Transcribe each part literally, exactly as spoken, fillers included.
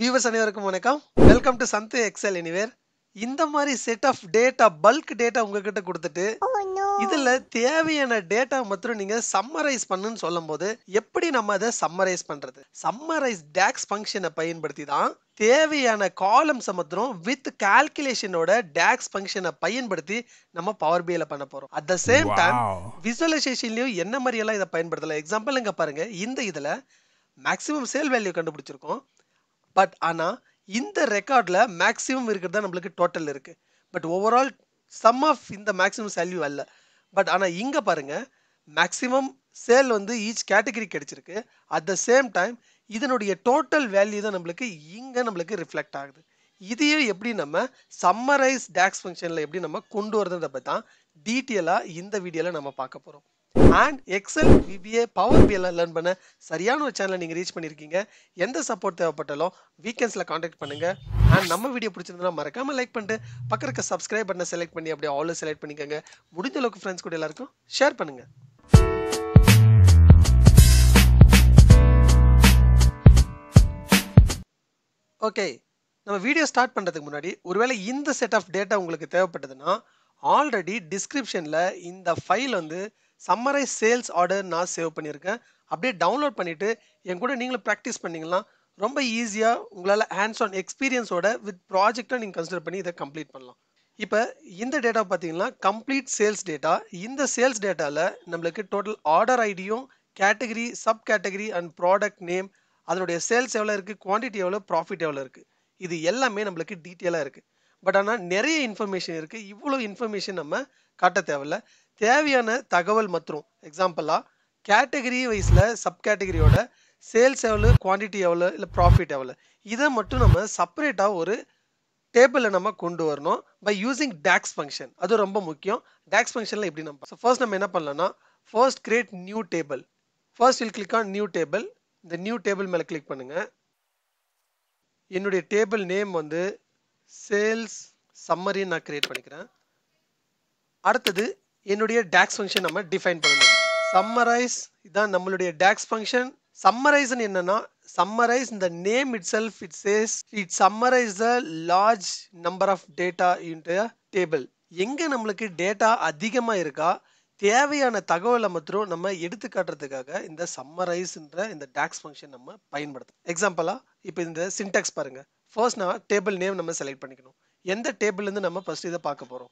Viewers அனைவருக்கும் வணக்கம். Welcome to Santhi Excel Anywhere. இந்த மாதிரி set of data bulk data உங்ககிட்ட கொடுத்துட்டு இதுல தேவையான data மட்டும் நீங்க summarize பண்ணனும் சொல்லும்போது எப்படி நம்ம அதை summarize பண்றது? Summarize DAX function-ஐ பயன்படுத்தி தான் தேவையான columns மட்டும் with calculation ஓட DAX function-ஐ பயன்படுத்தி நம்ம Power B I-ல பண்ண போறோம். At the same time visualization-லயும் என்ன மாதிரி எல்லாம் இத பயன்படுத்தலாம். Example எங்க பாருங்க. இந்த இதுல maximum sale value கண்டுபிடிச்சிருக்கோம். But ana in the record la maximum irukradha namukku total irukku but overall sum of in the maximum value alla but ana inga parunga maximum sale vandu each category kedichirukku at the same time idinodiya total value da namukku inga namukku reflect agudhu idiye eppadi nama summarize DAX function la eppadi nama kondu varudha patha detail ah inda video la nama paakaporom. And Excel, V B A, Power B I la learn பண்ண சரியான சேனலை நீங்க reach பண்ணிருக்கீங்க. எந்த support தேவைப்பட்டாலும் வீக்கெண்ட்ஸ்ல contact பண்ணுங்க. And நம்ம வீடியோ பிடிச்சிருந்தா மறக்காம லைக் பண்ணிட்டு பக்கத்துல இருக்க Subscribe பட்டனை செலக்ட் பண்ணி அப்படியே ஆல் செலக்ட் பண்ணிக்கங்க. முடிஞ்ச அளவுக்கு ஃப்ரெண்ட்ஸ் கூட எல்லாருக்கும் ஷேர் பண்ணுங்க. ஓகே, நம்ம வீடியோ ஸ்டார்ட் பண்றதுக்கு முன்னாடி ஒருவேளை இந்த செட் ஆஃப் டேட்டா உங்களுக்கு தேவைப்பட்டதுன்னா ஆல்ரெடி டிஸ்கிரிப்ஷன்ல இந்த ஃபைல் வந்து Summarize Sales Order நான் சேவ் பண்ணியிருக்கேன். அப்படியே டவுன்லோட் பண்ணிட்டு என் கூட நீங்களும் ப்ராக்டிஸ் பண்ணிங்கன்னா ரொம்ப ஈஸியாக உங்களால் ஹேண்ட்ஸ் ஆன் எக்ஸ்பீரியன்ஸோட வித் ப்ராஜெக்டாக நீங்கள் கன்சிடர் பண்ணி இதை கம்ப்ளீட் பண்ணலாம். இப்போ இந்த டேட்டா பார்த்தீங்கன்னா கம்ப்ளீட் சேல்ஸ் டேட்டா. இந்த சேல்ஸ் டேட்டாவில் நம்மளுக்கு டோட்டல் ஆர்டர் ஐடியும் category sub category and product name அதனுடைய சேல்ஸ் எவ்வளோ இருக்குது, குவான்டிட்டி எவ்வளோ, ப்ராஃபிட் எவ்வளோ இருக்குது, இது எல்லாமே நம்மளுக்கு டீட்டெயிலாக இருக்குது. பட் ஆனால் நிறைய இன்ஃபர்மேஷன் இருக்குது. இவ்வளோ இன்ஃபர்மேஷன் நம்ம காட்ட தேவையில்லை. தேவையான தகவல் மற்றும் எக்ஸாம்பிளா கேட்டகரி வைஸ்ல சப் கேட்டகரியோட சேல்ஸ் எவ்வளோ, குவான்டிட்டி எவ்வளோ, இல்லை ப்ராஃபிட் எவ்வளோ, இதை மட்டும் நம்ம செப்பரேட்டாக ஒரு டேபிளை நம்ம கொண்டு வரணும் பை யூஸிங் DAX ஃபங்க்ஷன். அது ரொம்ப முக்கியம். DAX ஃபங்க்ஷனில் எப்படி நம்ம ஸோ ஃபர்ஸ்ட் நம்ம என்ன பண்ணலாம்னா first create new table. First will click on new table. இந்த நியூ டேபிள் மேலே கிளிக் பண்ணுங்க. என்னுடைய டேபிள் நேம் வந்து சேல்ஸ் சம்மரி நான் கிரியேட் பண்ணிக்கிறேன். அடுத்தது என்னுடைய DAX ஃபங்க்ஷன் நம்ம டிஃபைன் பண்ணணும். சம்மரைஸ் இதான் நம்மளுடைய DAX ஃபங்க்ஷன். சம்மரைஸ்னு என்னன்னா சம்மரைஸ் இந்த name itself it says it summarize the large number of data in to table. எங்கே நம்மளுக்கு டேட்டா அதிகமாக இருக்கா தேவையான தகவலை மட்டும் நம்ம எடுத்து காட்டுறதுக்காக இந்த சம்மரைஸ்ன்ற இந்த DAX ஃபங்க்ஷன் நம்ம பயன்படுத்தும். எக்ஸாம்பிளா இப்போ இந்த சின்டாக்ஸ் பாருங்க. ஃபர்ஸ்ட் நான் டேபிள் நேம் நம்ம செலக்ட் பண்ணிக்கணும். எந்த டேபிள்லேருந்து நம்ம ஃபர்ஸ்ட் இதை பார்க்க போகிறோம்.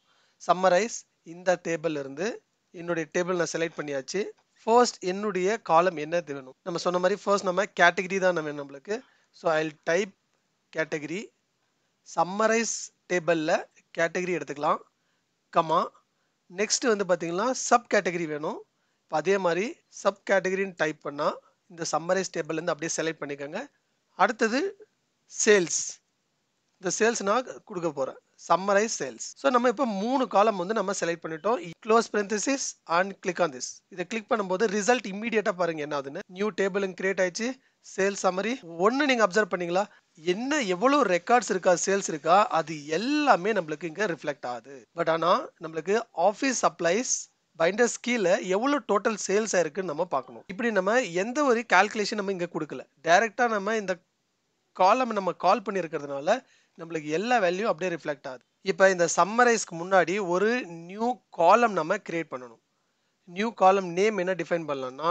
சம்மரைஸ் இந்த டேபிள் இருந்து என்னுடைய டேபிள் நான் செலக்ட் பண்ணியாச்சு. ஃபர்ஸ்ட் என்னுடைய காலம் என்ன வேணும் நம்ம சொன்ன மாதிரி ஃபர்ஸ்ட் நம்ம கேட்டகரி தான் நம்ம நம்மளுக்கு. So I will type category summarize டேபிளில் கேட்டகரி எடுத்துக்கலாம். கமா நெக்ஸ்ட் வந்து பார்த்தீங்கன்னா சப் கேட்டகரி வேணும். இப்போ அதே மாதிரி சப் கேட்டகரின்னு டைப் பண்ணால் இந்த சம்மரைஸ் டேபிள்லேருந்து அப்படியே செலக்ட் பண்ணிக்கோங்க. அடுத்தது சேல்ஸ். இந்த சேல்ஸ் நான் கொடுக்க போகிறேன் சம்மரைஸ் சேல்ஸ். ஸோ நம்ம இப்போ மூணு காலம் வந்து நம்ம செலக்ட் பண்ணிட்டோம். Close parenthesis and click on this. இதை கிளிக் பண்ணும்போது ரிசல்ட் இமீடியட்டாக பாருங்கள் என்ன ஆகுதுன்னு. நியூ டேபிள் கிரியேட் ஆயிடுச்சு. சேல்ஸ் சம்மரி ஒன்று நீங்கள் அப்சர்வ் பண்ணீங்களா என்ன எவ்வளோ ரெக்கார்ட்ஸ் இருக்கா சேல்ஸ் இருக்கா அது எல்லாமே நம்மளுக்கு இங்கே ரிஃப்ளெக்ட் ஆகுது. பட் ஆனால் நம்மளுக்கு ஆஃபீஸ் சப்ளைஸ் பைண்டர் ஸ்கீல எவ்வளோ டோட்டல் சேல்ஸாக இருக்குன்னு நம்ம பார்க்கணும். இப்படி நம்ம எந்த ஒரு கால்குலேஷன் நம்ம இங்கே கொடுக்கல. டைரெக்டாக நம்ம இந்த காலம் நம்ம கால் பண்ணியிருக்கிறதுனால நம்மளுக்கு எல்லா வேல்யூ அப்படியே ரிஃப்ளெக்ட் ஆகுது. இப்போ இந்த சம்மரைஸ்க்கு முன்னாடி ஒரு நியூ காலம் நம்ம கிரியேட் பண்ணணும். நியூ காலம் நேம் என்ன டிஃபைன் பண்ணலாம்னா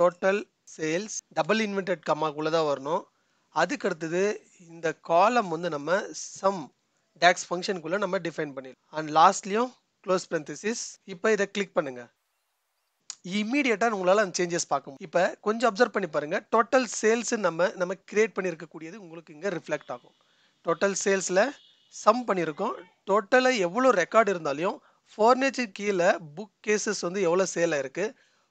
டோட்டல் சேல்ஸ் டபுள் இன்வெர்டட் கம்மாக்குள்ளே தான் வரணும். அதுக்கு அடுத்தது இந்த காலம் வந்து நம்ம சம் DAX ஃபங்க்ஷனுக்குள்ளே நம்ம டிஃபைன் பண்ணிடலாம். அண்ட் லாஸ்ட்லேயும் க்ளோஸ் பிரந்தசிஸ். இப்போ இதை கிளிக் பண்ணுங்கள். இமீடியட்டாக உங்களால் அந்த சேஞ்சஸ் பார்க்கும். இப்போ கொஞ்சம் அப்சர்வ் பண்ணி பாருங்கள். டோட்டல் சேல்ஸு நம்ம நம்ம கிரியேட் பண்ணியிருக்கக்கூடியது உங்களுக்கு இங்கே ரிஃப்ளெக்ட் ஆகும். டோட்டல் சேல்ஸில் சம் பண்ணியிருக்கோம். டோட்டலாக எவ்வளோ ரெக்கார்டு இருந்தாலும் ஃபர்னிச்சர் கீழே புக் கேசஸ் வந்து எவ்வளோ சேல் ஆயிருக்கு,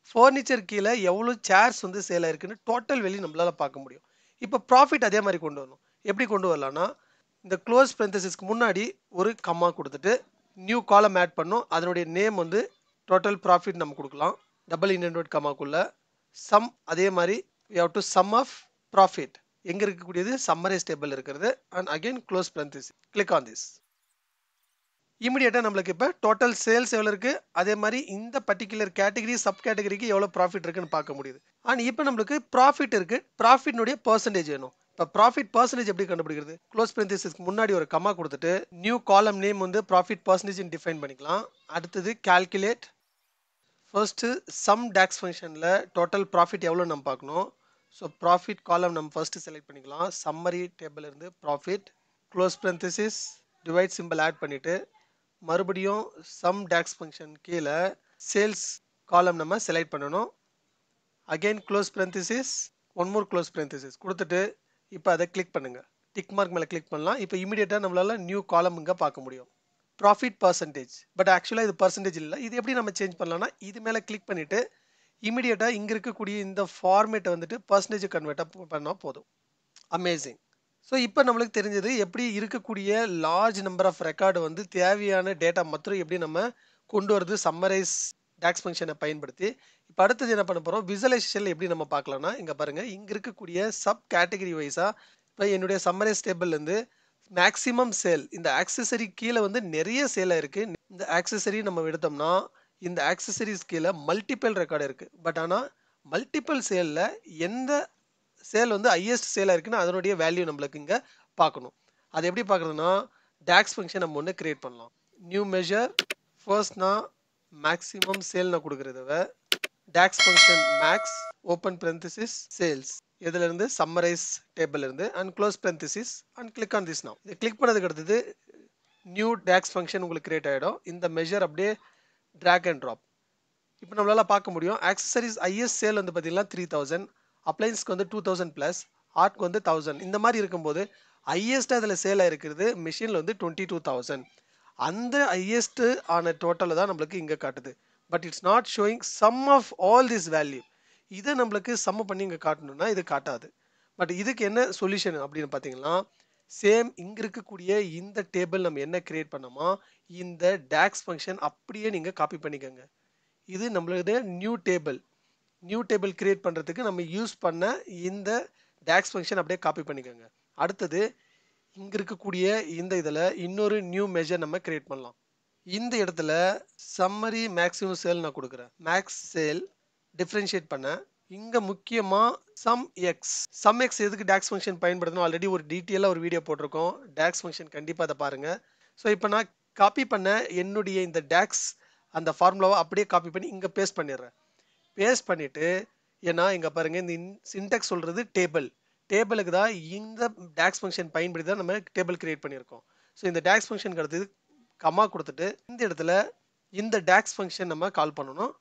ஃபர்னிச்சர் கீழே எவ்வளோ சேர்ஸ் வந்து சேல் ஆயிருக்குன்னு டோட்டல் வெளியே நம்மளால் பார்க்க முடியும். இப்போ ப்ராஃபிட் அதே மாதிரி கொண்டு வரணும். எப்படி கொண்டு வரலாம்னா இந்த க்ளோஸ் பிரந்தசிஸ்க்கு முன்னாடி ஒரு கம்மா கொடுத்துட்டு நியூ காலம் ஆட் பண்ணோம். அதனுடைய நேம் வந்து டோட்டல் ப்ராஃபிட் நம்ம கொடுக்கலாம். டபுள் இன்வெர்ட் கம்மாக்குள்ளே சம் அதே மாதிரி we have to sum of profit எங்கே இருக்கக்கூடியது சம்மரைஸ் டேபிள் இருக்கிறது. And again close parenthesis click on this. இமீடியட்டாக நம்மளுக்கு இப்போ டோட்டல் சேல்ஸ் எவ்வளோ இருக்குது, அதே மாதிரி இந்த பர்டிகுலர் கேட்டகரி சப் கேட்டகரிக்கு எவ்வளோ ப்ராஃபிட் இருக்குன்னு பார்க்க முடியுது. அண்ட் இப்போ நம்மளுக்கு ப்ராஃபிட் இருக்குது. ப்ராஃபிட்னுடைய பர்சன்டேஜ் வேணும். profit percentage எப்படி கண்டுபிடிக்கிறது? Close parenthesis முன்னாடி ஒரு கமா கொடுத்துட்டு new column name வந்து profit percentage னு define பண்ணிக்கலாம். அடுத்து calculate first sum dax functionல total profit எவ்வளவு நம்ம பார்க்கணும். So profit column நம்ம first select பண்ணிக்கலாம். Summary table இருந்து profit close parenthesis divide symbol add பண்ணிட்டு மறுபடியும் sum dax function கீழே sales column நம்ம select பண்ணனும். Again close parenthesis one more close parenthesis கொடுத்துட்டு இப்போ அதை கிளிக் பண்ணுங்க. டிக் மார்க் மேல கிளிக் பண்ணலாம். இப்போ இமிடியேட்டா நம்மளால நியூ காலம்ங்க பார்க்க முடியும். Profit percentage. பட் ஆக்சுவலா இது percentage இல்ல. இது எப்படி நம்ம சேஞ்ச் பண்ணலாம்னா இது மேல கிளிக் பண்ணிட்டு இமிடியேட்டா இங்க இருக்க கூடிய இந்த ஃபார்மேட் வந்துட்டு percentage கன்வெர்ட் பண்ணா போதும். Amazing. சோ இப்போ நமக்கு தெரிஞ்சது எப்படி இருக்க கூடிய large number of record வந்து தேவையான டேட்டா மட்டும் எப்படி நம்ம கொண்டு வரது summarize DAX function ஐ பயன்படுத்தி. இப்போ அடுத்து என்ன பண்ண போறோம் visualizationல எப்படி நம்ம பார்க்கலாம்னா இங்க பாருங்க இங்க இருக்க கூடிய சப் கேட்டகரி வைஸா இப்போ என்னோட சம்மரைஸ் டேபிள்ல இருந்து மேக்ஸिमम சேல் இந்த ஆக்சஸரி கீழ வந்து நிறைய சேலா இருக்கு. இந்த ஆக்சஸரி நம்ம எடுத்தோம்னா இந்த ஆக்சஸரிஸ் கீழ மல்டிபிள் ரெக்கார்ட் இருக்கு. பட் ஆனா மல்டிபிள் சேல்ல எந்த சேல் வந்து ஹையஸ்ட் சேலா இருக்குன்னா அதனுடைய வேல்யூ நமக்கு இங்க பார்க்கணும். அது எப்படி பார்க்கிறதுனா DAX function நம்ம ஒன்னு கிரியேட் பண்ணலாம். நியூ மெஷர் ஃபர்ஸ்ட்னா maximum sale நான் கொடுக்கிறதுவே DAX function max open parenthesis sales இதில இருந்து summarize table இருந்து and close parenthesis and click on this now. இது click பண்ணதுக்கு அடுத்து new DAX function உங்களுக்கு கிரியேட் ஆயிடும். இந்த measure அப்படியே drag and drop. இப்போ நம்மளால பார்க்க முடியும் accessories highest sale வந்து பாத்தீங்கன்னா three thousand, appliances க்கு வந்து two thousand plus, art க்கு வந்து one thousand. இந்த மாதிரி இருக்கும்போது highest அதுல சேல் ஆயிருக்கிறது machine ல வந்து twenty-two thousand. And the highest on a total தான் நமக்கு இங்க காட்டுது. But it's not showing sum of all this value. இதை நமக்கு சம் பண்ணி இங்க காட்டணும்னா இது காட்டாது. பட் இதுக்கு என்ன சொல்யூஷன் அப்படின்னு பாத்தீங்கன்னா சேம் இங்க இருக்கக்கூடிய இந்த டேபிள் நம்ம என்ன கிரியேட் பண்ணோமா இந்த DAX ஃபங்க்ஷன் அப்படியே நீங்க காப்பி பண்ணிக்கங்க. இது நம்மளுடைய new table. New table create பண்றதுக்கு நம்ம யூஸ் பண்ண இந்த DAX ஃபங்க்ஷன் அப்படியே காப்பி பண்ணிக்கங்க. அடுத்து இங்க இருக்கக்கூடிய இந்த இதல இன்னொரு நியூ மெஷர் நம்ம கிரியேட் பண்ணலாம். இந்த இடத்துல சம்மரி மேக்ஸிமம் சேல் நான் கொடுக்கிறேன். மேக்ஸ் சேல் டிஃபரன்ஷியேட் பண்ண இங்க முக்கியமா சம் எக்ஸ் சம் எக்ஸ் எதுக்கு DAX ஃபங்க்ஷன் பயன்படுத்தணும் ஆல்ரெடி ஒரு டீடைலா ஒரு வீடியோ போட்டிருக்கோம். DAX ஃபங்க்ஷன் கண்டிப்பா அதை பாருங்க. சோ இப்போ நான் காப்பி பண்ண என்னுடைய இந்த DAX அந்த ஃபார்முலாவை அப்படியே காப்பி பண்ணி இங்க பேஸ்ட் பண்ணிடுறேன். பேஸ்ட் பண்ணிட்டு ஏன்னா இங்க பாருங்க இந்த சின்டாக்ஸ் சொல்றது டேபிள். டேபிளுக்கு தான் இந்த DAX ஃபங்க்ஷன் பயன்படுத்தி தான் நம்ம டேபிள் கிரியேட் பண்ணியிருக்கோம். ஸோ இந்த DAX ஃபங்க்ஷனுக்கு அடுத்து கமா கொடுத்துட்டு இந்த இடத்துல இந்த DAX ஃபங்க்ஷன் நம்ம கால் பண்ணணும்.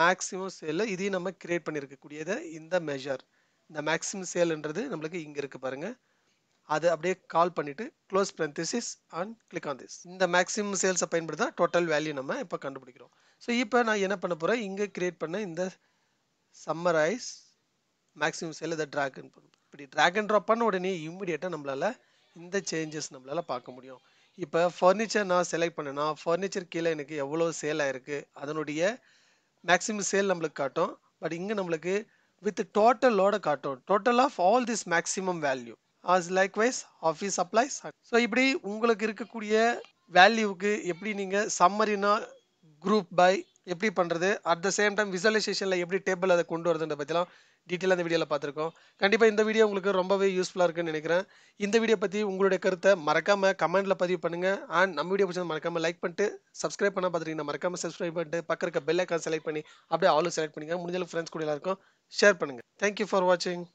மேக்ஸிமம் சேல் இதையும் நம்ம கிரியேட் பண்ணியிருக்கக்கூடியது இந்த மெஷர் இந்த மேக்ஸிமம் சேல்ன்றது நம்மளுக்கு இங்கே இருக்குது பாருங்கள். அது அப்படியே கால் பண்ணிவிட்டு close parenthesis and click on this. இந்த மேக்ஸிமம் சேல்ஸை பயன்படுத்தி தான் டோட்டல் வேல்யூ நம்ம இப்போ கண்டுபிடிக்கிறோம். ஸோ இப்போ நான் என்ன பண்ண போகிறேன் இங்கே கிரியேட் பண்ண இந்த சம்மரைஸ் மேக்ஸிமம் சேல் இதை ட்ராக் அண்ட் பண்ணும். இப்படி ட்ராக் அண்ட் ட்ராப் பண்ண உடனே இம்மிடியேட்டாக நம்மளால் இந்த சேஞ்சஸ் நம்மளால் பார்க்க முடியும். இப்போ ஃபர்னிச்சர் நான் செலக்ட் பண்ணேன்னா ஃபர்னிச்சர் கீழே எனக்கு எவ்வளோ சேல் ஆயிருக்கு அதனுடைய மேக்ஸிமம் சேல் நம்மளுக்கு காட்டும். பட் இங்கே நம்மளுக்கு வித் டோட்டலோட காட்டும் total of all this maximum value as likewise office supplies. So இப்படி உங்களுக்கு இருக்கக்கூடிய வேல்யூவுக்கு எப்படி நீங்கள் சம்மரினா குரூப் பை எப்படி பண்ணுறது அட் த சேம் டைம் விசுவலைசேஷனில் எப்படி டேபிள் அதை கொண்டு வரதுன்ற பற்றிலாம் டீட்டெயிலாக இந்த வீடியோவில் பார்த்துருக்கோம். கண்டிப்பாக இந்த வீடியோ உங்களுக்கு ரொம்பவே யூஸ்ஃபுல்லாக இருக்குன்னு நினைக்கிறேன். இந்த வீடியோ பற்றி உங்களுடைய கருத்தை மறக்காமல் கமெண்ட்டில் பதிவு பண்ணுங்கள். அண்ட் நம்ம வீடியோ பிடிச்சது மறக்காமல் லைக் பண்ணிட்டு சப்ஸ்கிரைப் பண்ணால் பார்த்துட்டீங்கன்னா மறக்காமல் சப்ஸ்கிரைப் பண்ணிட்டு பக்கத்துக்கு பெல் ஐக்கான் செலக்ட் பண்ணி அப்படியே ஆலும் செலக்ட் பண்ணிங்க. முடிஞ்சளவுக்கு ஃப்ரெண்ட்ஸ் கூட எல்லாருக்கும் ஷேர் பண்ணுங்கள். தேங்க்யூ ஃபார் வாட்சிங்.